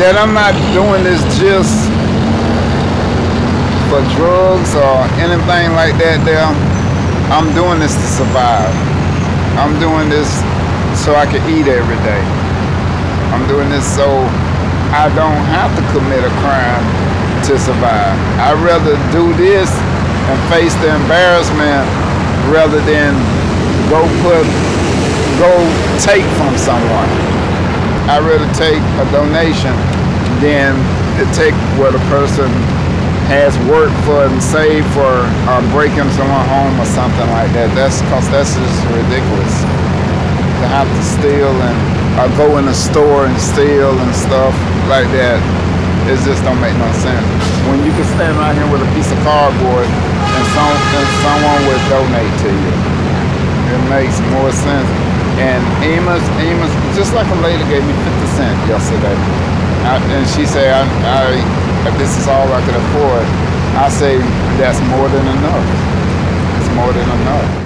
that I'm not doing this just for drugs or anything like that there. I'm doing this to survive. I'm doing this so I can eat every day. I'm doing this so I don't have to commit a crime to survive. I'd rather do this and face the embarrassment rather than go take from someone. I'd rather take a donation than to take what a person has worked for and saved for, or breaking someone home or something like that. That's because that's just ridiculous. To have to steal and or go in a store and steal and stuff like that, it just don't make no sense. When you can stand right here with a piece of cardboard and someone will donate to you, it makes more sense. And Amos, just like a lady gave me 50 cents yesterday, and she said, if this is all I could afford, I say that's more than enough. It's more than enough.